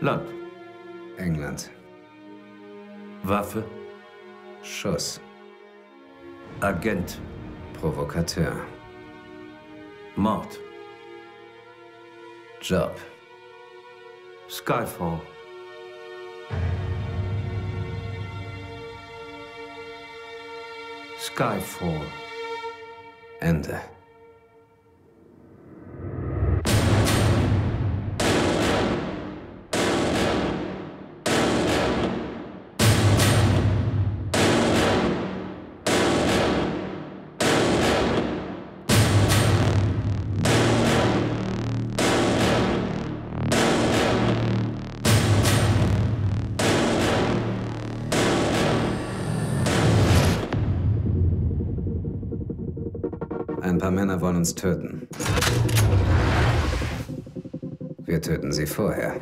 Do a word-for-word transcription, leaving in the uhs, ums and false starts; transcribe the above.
Land. England. Waffe. Schuss. Agent. Provokateur. Mord. Job. Skyfall. Skyfall. Ende. Ein paar Männer wollen uns töten. Wir töten sie vorher.